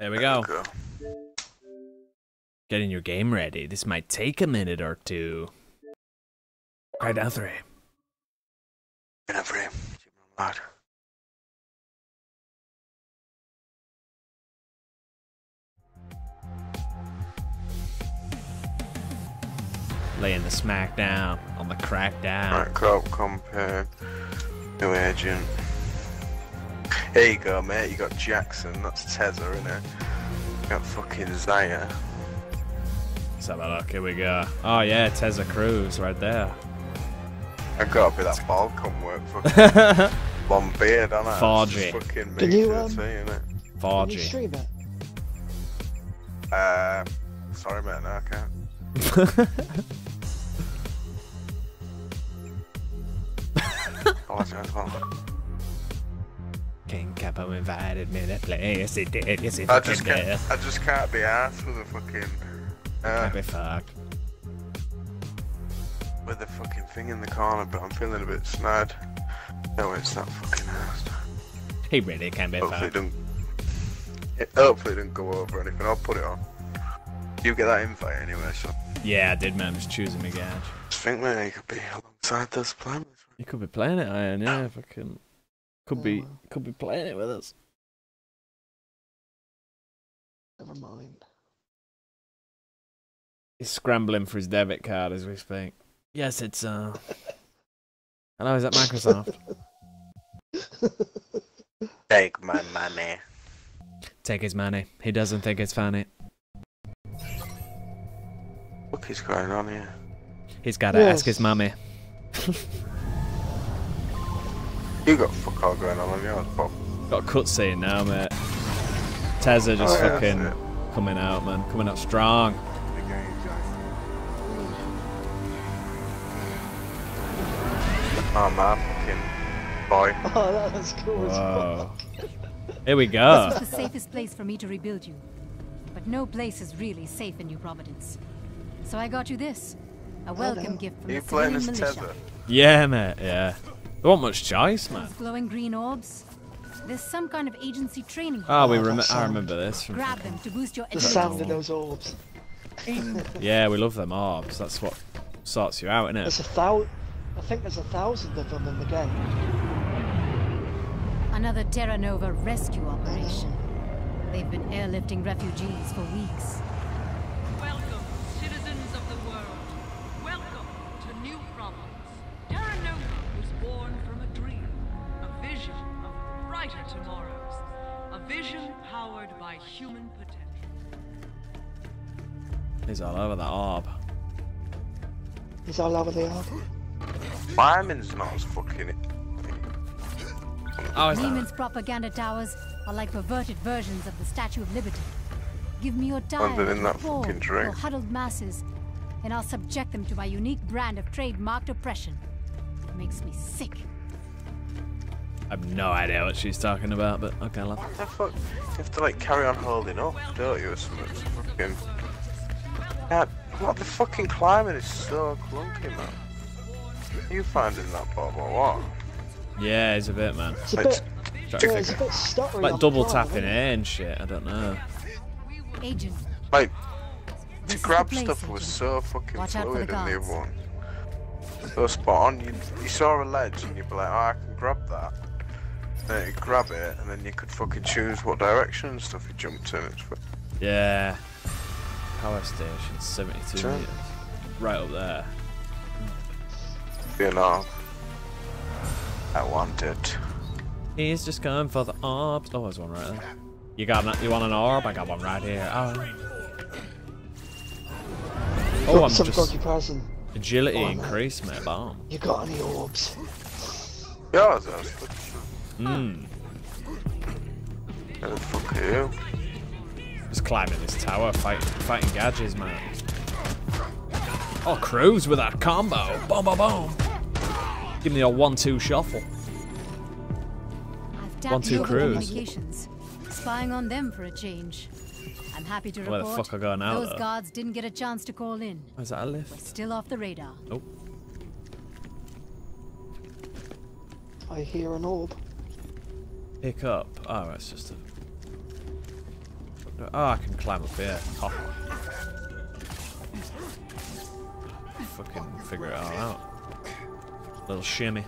There we go. Getting your game ready. This might take a minute or two. Crackdown 3. Crackdown 3. Laying the smack down on the Crackdown. Alright, crop compact. New agent. Here you go, mate. You got Jackson. That's Tether, innit? You got fucking Zaya. Let's have a look. Here we go. Oh, yeah, Terry Crews right there. I gotta be that bald cum work fucking long beard, ain't I? Fargy. Fucking me Fargy. Can you stream it? Sorry, mate, no, I can't. KingCappo invited me to play. Yes, he did. Yes, he did. I just can't be arsed with a fucking. Can't be fucked. With the fucking thing in the corner, but I'm feeling a bit snide. No, it's not fucking arsed. He really can be fucked. Hopefully, it didn't go over or anything. I'll put it on. You get that invite anyway, so. Yeah, I did, man. I'm just choosing my gadget. I think, man, you could be alongside this planet. You could be playing it, Ian. Yeah, if I can. Could be playing it with us. Never mind. He's scrambling for his debit card as we speak. Yes, it's hello, is that Microsoft? Take my money. Take his money. He doesn't think it's funny. What is going on here? He's gotta ask his mummy. You got fuck all going on yours, Bob. Got a cutscene now, mate. Tezza just fucking coming out, man. Coming out strong. Oh, my fucking boy. Oh, that was cool as fuck. Here we go. This was the safest place for me to rebuild you. But no place is really safe in New Providence. So I got you this. A welcome gift from the civilian militia. Yeah, mate, yeah. There wasn't much choice, man. Those glowing green orbs. There's some kind of agency training. Oh, I remember this. Grab them to boost your the sound of those orbs. Yeah, we love them orbs. That's what sorts you out, innit? There's I think there's 1,000 of them in the game. Another Terra Nova rescue operation. They've been airlifting refugees for weeks. Human potential. He's all over the orb. He's all over the orb. Neiman's not fucking it. Oh, Neiman's propaganda towers are like perverted versions of the Statue of Liberty. Give me your time, your huddled masses, and I'll subject them to my unique brand of trademarked oppression. It makes me sick. I've no idea what she's talking about, but okay, love. What the fuck? You have to like carry on holding up, don't you? Or something. It's fucking. Yeah, what the fucking climate is so clunky, man. Are you finding that Bob or what? Yeah, it's a bit, man. It's like, it's a bit stuttery. Like double tapping it and shit. I don't know. Agent. Like to grab stuff was so fucking fluid in the one. So spot on. You saw a ledge and you'd be like, oh, I can grab that. You grab it, and then you could fucking choose what direction and stuff you jumped in. Yeah. Power station, 72 meters. Right up there. Being off. I want it. He's just going for the orbs. Oh, there's one right there. You want an orb? I got one right here. Oh, I'm just... Agility increase, mate. Bomb. You got any orbs? Yeah, that's good. Oh, fuck you. Just climbing this tower, fighting gadgets, man. Oh, Crews with that combo. Boom, boom, boom. Give me a 1-2 shuffle. 1-2 Crews. Spying on them for a change. I'm happy to report. Where the fuck are going out? Those guards didn't get a chance to call in. Is that a lift? We're still off the radar. Nope. I hear an orb. Pick up. Oh, it's just a... No, oh, I can climb up here. Hop. Fucking figure it all out. Little shimmy.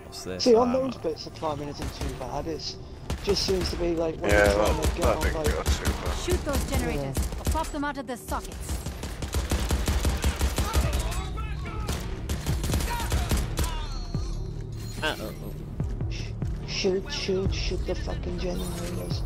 What's this? See, on those bits of climbing isn't too bad. It just seems to be like when you're trying to get on, like, shoot those generators or pop them out of their sockets. Uh-oh. Shoot the fucking generators.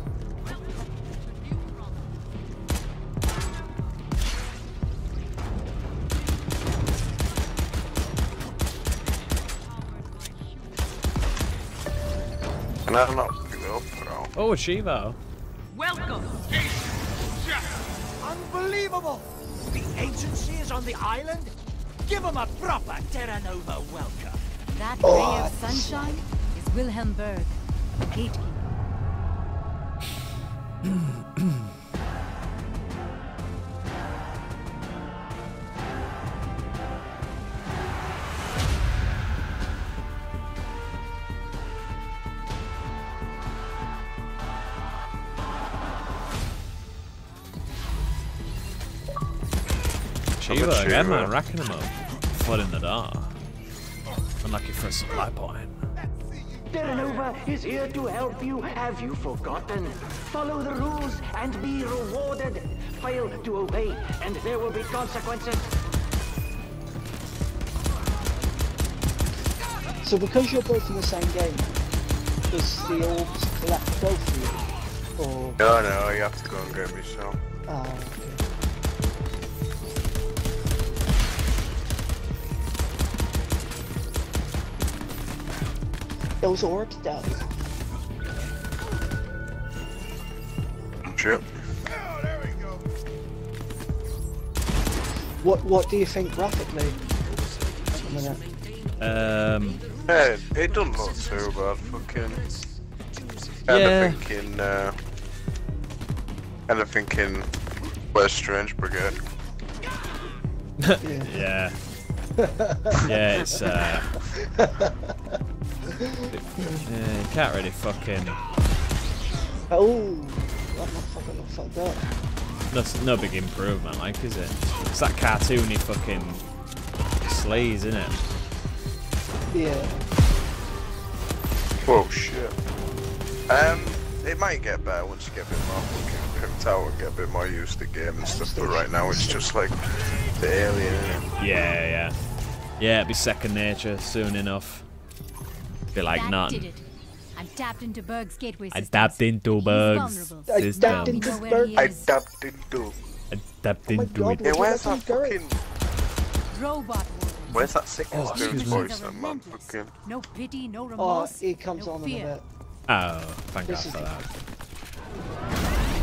Can I not pick it up at all? Oh, a Shiva. Welcome! Unbelievable! The agency is on the island? Give them a proper Terra Nova welcome. That ray of sunshine is Wilhelm Berg, the gatekeeper. Sheila again, man, racking him up. Flood in the dark. Unlucky for us, my point. Terra Nova is here to help you. Have you forgotten? Follow the rules and be rewarded. Fail to obey, and there will be consequences. So, because you're both in the same game, does the orbs collect both of you? Or no, you have to go and get me some. Those orbs down. Sure. Oh, there we go. What do you think graphically? Hey, it doesn't look too bad. Fucking. Kind of thinking where's Strange Brigade? Yeah. Yeah, it's yeah, you can't really fucking. Oh, that motherfucker looks like that. That's no big improvement, like, is it? It's that cartoony fucking sleaze, isn't it? Yeah. Oh shit. It might get better once you get a bit more fucking pimped out and get a bit more used to the game and stuff. But right now, it's just like the alien. Yeah. It'll be second nature soon enough. Be like nothing. I tapped into Berg's gateway system. I tapped into Berg. Hey, where's that fucking robot? Where's that sick ass dude's voice? Fucking. No pity, no remorse. Oh, he comes on in a bit. Oh, thank God for that.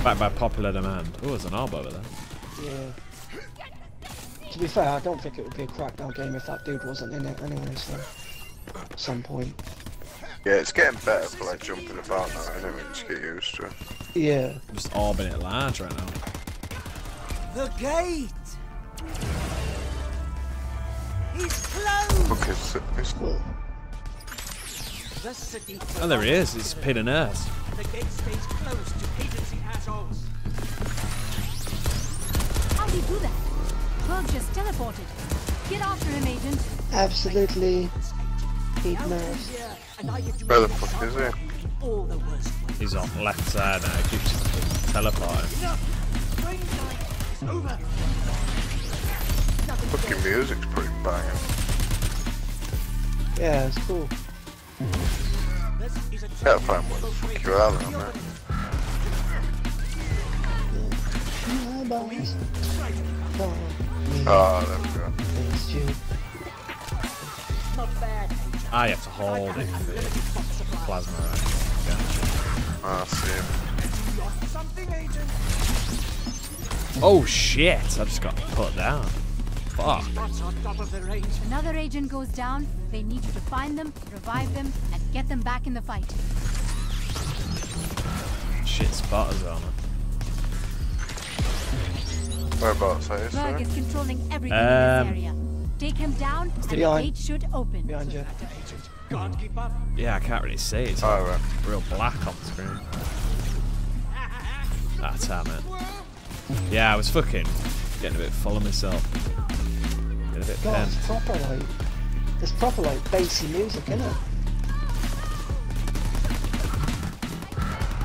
Back by popular demand. Oh, there's an orb over there. Yeah. To be fair, I don't think it would be a Crackdown game if that dude wasn't in it anyway. So. At some point. Yeah, it's getting better for like jumping about now, anyway, just get used to it. Yeah. I'm just orbing it large right now. The gate! He's closed! Look, it's oh, there he is, it's Peter Nurse. The gate stays closed to agency assholes. How do you do that? Berg just teleported. Get after him, agent. Absolutely. Where the fuck is he? He's on the left side now, he keeps teleporting. Fucking music's pretty banging. Yeah, it's cool. Gotta find what the fuck you are on there. Oh, there we go. It's you. Not bad. I have to hold it for the plasma rifle. I see him. Oh shit! I just got put down. Fuck. Another agent goes down. They need you to find them, revive them, and get them back in the fight. Shit, spotters on them. Whereabouts are you? Berg is controlling everything in this area. Take him down and the gate should open. Behind you. Can't keep up. Yeah, I can't really see. It's like real black on the screen. Ah, damn it. Yeah, I was fucking getting a bit full of myself. Getting a bit God, it's proper like bassy music, isn't it?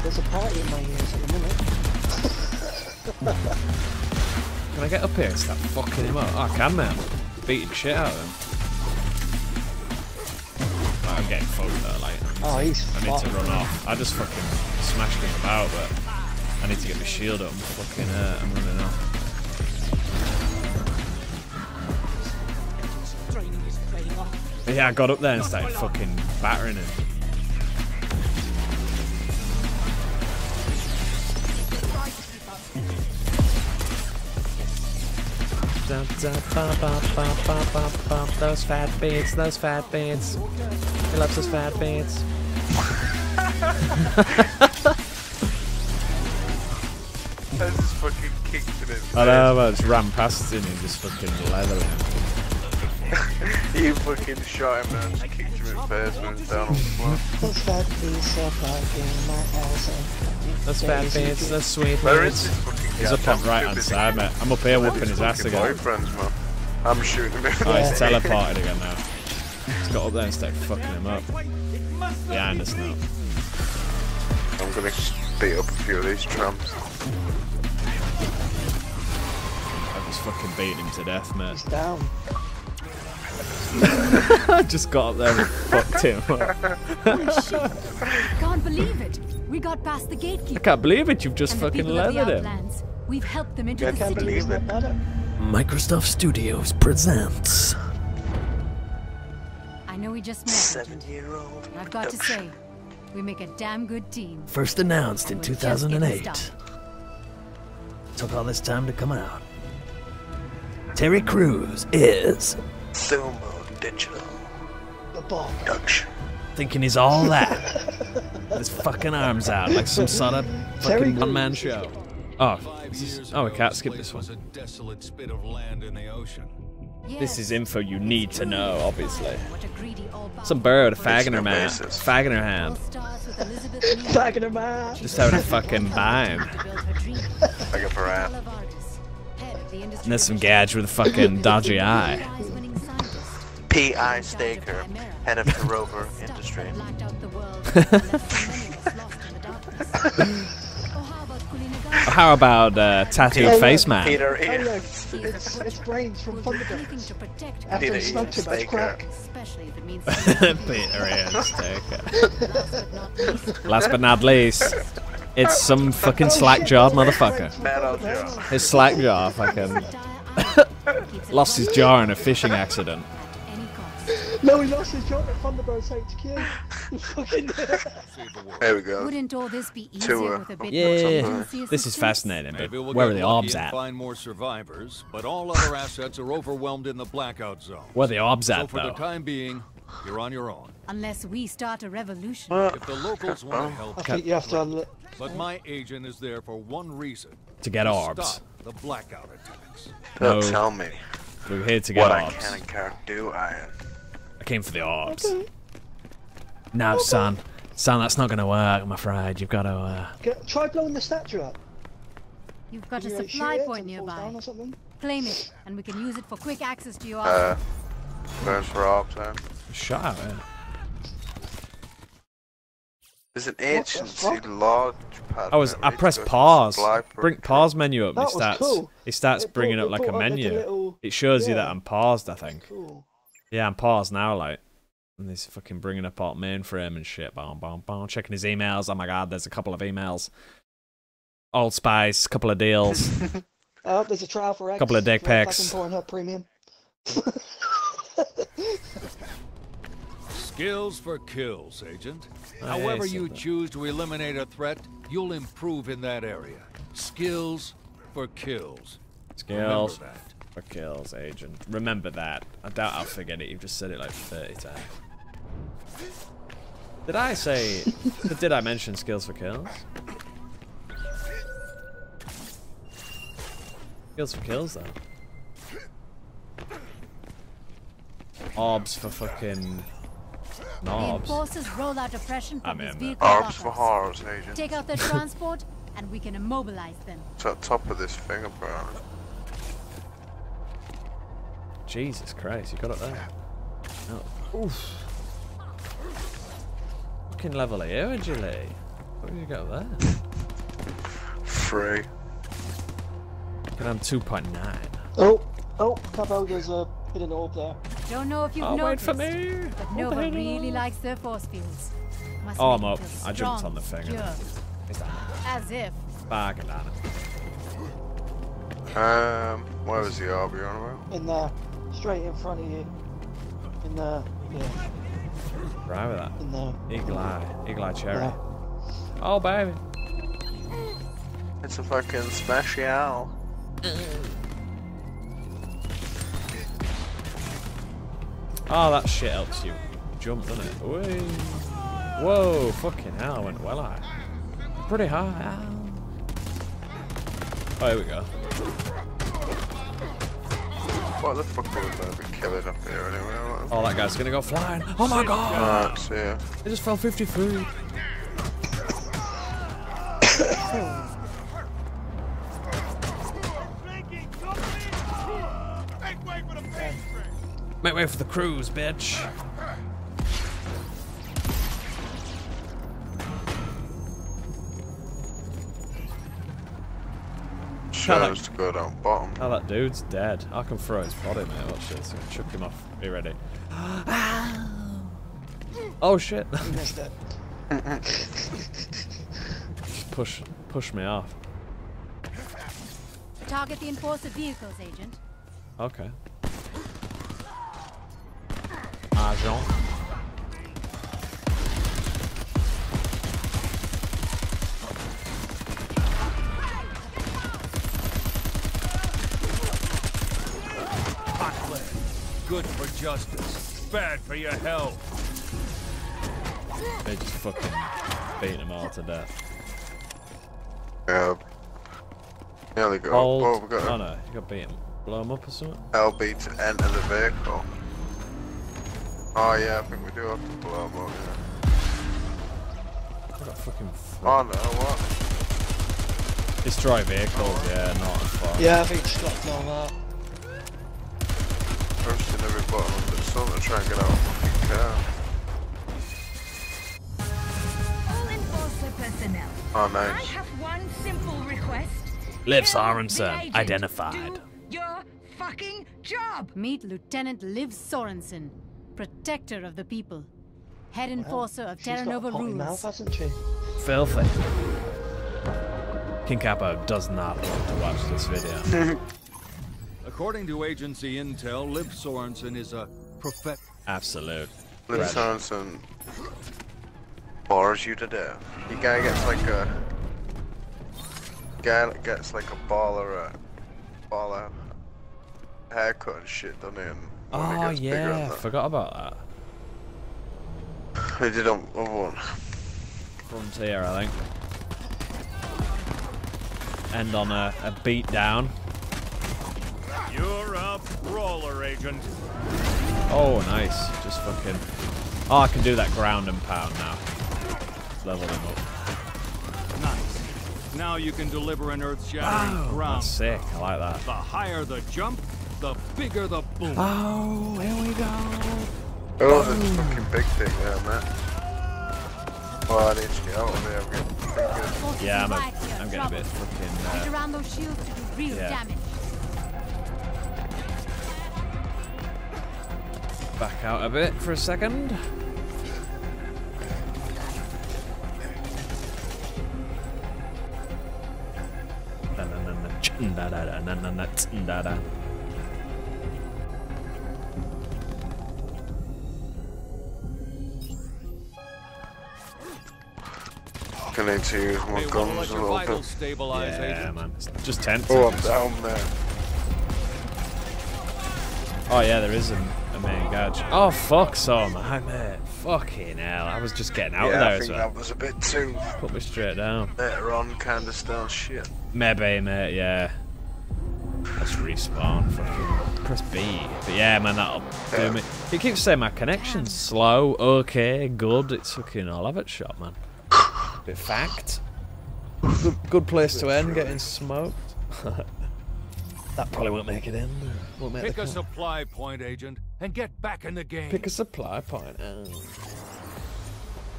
There's a party in my ears at the minute. Can I get up here and start fucking him up? Oh, I can, man. Beating shit out of him. Oh, I'm getting fucked though, like. Oh, he's fucked. I need to run off. I just fucking smashed him about, but I need to get my shield up. I'm fucking hurt. I'm running off. But yeah, I got up there and started fucking battering him. Those fat beats, those fat beats. He loves those fat beats. I just fucking kicked it. I know, but I just ran past him and just fucking leathered him. You fucking shot him and just kicked him in first when it's down on the floor. Those fat beats are back in my house. Those fat beats, those sweet beats. He's up on right hand side, mate. I'm up here whooping his ass again. Man. I'm shooting him. Oh, he's teleported again now. He's got up there and started fucking him up. Behind us now. I'm gonna beat up a few of these tramps. I just fucking beat him to death, mate. He's down. I just got up there and fucked him up. Holy shit. Can't believe it. We got past the gatekeeper. I can't believe it. You've just fucking leathered him. We've helped them into the city. Microsoft Studios presents. I know we just met. 70-year-old. I've got to say, we make a damn good team. First announced in 2008. Took all this time to come out. Terry Crews is Sumo Digital. The ball production. Thinking he's all that. His fucking arms out like some sort of fucking one-man show. Oh, we can't skip this one. This is info you need to know, obviously. Some bird with a fag in her mouth. Fag in her hand. Fag in her mouth. Just having a fucking time. Fag up her ass. And there's some gadge with a fucking dodgy eye. T.I. Staker, head of the rover industry. How about tattooed face man? Peter Ian. Oh, it's brains from Thunderbird's. After smoked too much crack. Peter Ian Staker. Last but not least, it's some fucking slack-jawed motherfucker. His slack-jaw fucking lost his jaw in a fishing accident. No, he lost his job at Thunderbird's HQ. There we go. Wouldn't all this be easier with a bit This is fascinating, but we'll where are the orbs at? Find more survivors, but all other assets are overwhelmed in the blackout zone. Where are the orbs at, though? For the time being, you're on your own. Unless we start a revolution. If the locals want to help, you have to unlock. But my agent is there for one reason. To get orbs. Stop the blackout attacks. Don't tell me. We're here to get orbs. What I can and can't do, came for the orbs. Okay. No, son, that's not going to work, I'm afraid. You've got to try blowing the statue up. You've got a supply point nearby. Claim it, and we can use it for quick access to your orbs. First for orbs, then. Shut up, man. There's an agency large pad. I pressed pause. Bring pause menu up. That it starts bringing up like a menu. It shows you that I'm paused, I think. Yeah, I'm paused now, like. And he's fucking bringing up our mainframe and shit. Bom, bom, bom. Checking his emails. Oh my god, there's a couple of emails. Old Spice, couple of deals. Oh, there's a trial for X. Couple of dick pics. Skills for kills, Agent. However you choose to eliminate a threat, you'll improve in that area. Skills for kills. Skills. Remember that. Kills, Agent. Remember that. I doubt I'll forget it. You've just said it like 30 times. Did I say... did I mention skills for kills? Skills for kills, though. Orbs for fucking... knobs. Forces roll out oppression from these vehicle arms for horrors, agent. Take out their transport, and we can immobilize them. It's at the top of this thing, apparently. Jesus Christ, you got it there. Oh. Oof. Fucking level here, agility. What have you got there? Free. And I'm 2.9. Oh, oh, Capo, there's a hidden orb there. Don't know if you've noticed, but Nova really likes their force fields. Oh, I'm up. I jumped on the thing. Is that as if. Bargain on it. Where was the orb you're on about? In there. Straight in front of you. In there. Yeah. Right with that. In there. Eagle Eye. Eagle Eye Cherry. Yeah. Oh, baby. It's a fucking special. Oh, that shit helps you jump, doesn't it? Whee. Whoa, fucking hell, I went well high. Pretty high. Oh, here we go. What the fuck was that? We're killing up here anyway. Oh, that guy's gonna go flying. Oh my god! Right, see ya. It just fell 53. Make way for the Crews, bitch. Shows to go down bottom. Oh, that dude's dead. I can throw his body, mate. Watch this. So chuck him off. Be ready. Oh shit! You missed it. Just push me off. Target the enforcer vehicles, agent. Okay. Agent. Good for justice, bad for your health. They just fucking beat them all to death. Yeah, they got. Oh, we got. Oh no, you got beat them. Blow them up or something. LB to enter the vehicle. Oh yeah, I think we do have to blow him up, yeah. What a fucking oh no, what? Destroy vehicles, oh, yeah, not as far. Yeah, I think it's got all that. Pushing every bottom of the sun to try and get out of fucking car. All enforcer personnel. Oh nice. I have one simple request. Liv Sorensen, identified. Do your fucking job! Meet Lieutenant Liv Sorensen. Protector of the people, head enforcer of Terra Nova rules. Mouth, hasn't she? Filthy. KingCappo does not want to watch this video. According to agency intel, Liv Sorensen is a prophet. Absolute. Liv Sorensen bores you to death. The guy gets like a baller haircut and shit, doesn't he? Oh yeah, forgot about that. They did on other one. Frontier, I think. End on a beat down. You're a brawler, agent. Oh, nice. Just fucking. Oh, I can do that ground and pound now. Level him up. Nice. Now you can deliver an earth-shattering ground. That's sick. I like that. The higher the jump, the bigger the boom. Oh, here we go. Oh, there's a fucking big thing there, man. Oh, I need to get out of there. Yeah, I'm getting a bit fucking. Get around those shields to do real damage. Back out a bit for a second. I need to use my guns a little bit. Yeah, man. It's just 10. Oh, I'm down there. Oh, yeah, there is a main gadget. Oh, fuck, so, man. Fucking hell. I was just getting out of there as well. I think that was a bit too... Put me straight down. Later on, kind of style shit. Maybe, mate, yeah. Let's respawn. Fucking press B. But yeah, man, that'll do me. It keeps saying my connection's slow, okay, good. It's fucking all over the shop, man. In fact, good place to end, getting smoked. That probably won't make it end. Won't make Pick a supply point, agent, and get back in the game. Pick a supply point.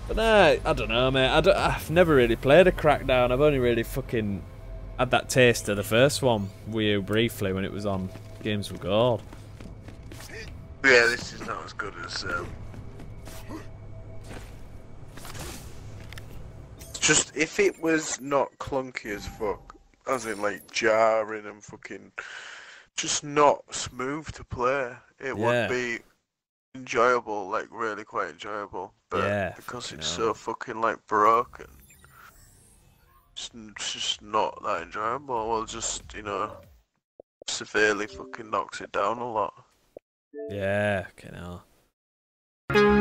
But nah, I don't know, mate. I've never really played a Crackdown. I've only really fucking had that taste of the first one, Wii U, briefly when it was on Games With Gold. Yeah, this is not as good as. Just if it was not clunky as fuck, as in like jarring and fucking, just not smooth to play, it would be enjoyable, like really quite enjoyable. But because it's so fucking like broken, it's just not that enjoyable. Well, just, you know, severely fucking knocks it down a lot. Yeah, fucking hell.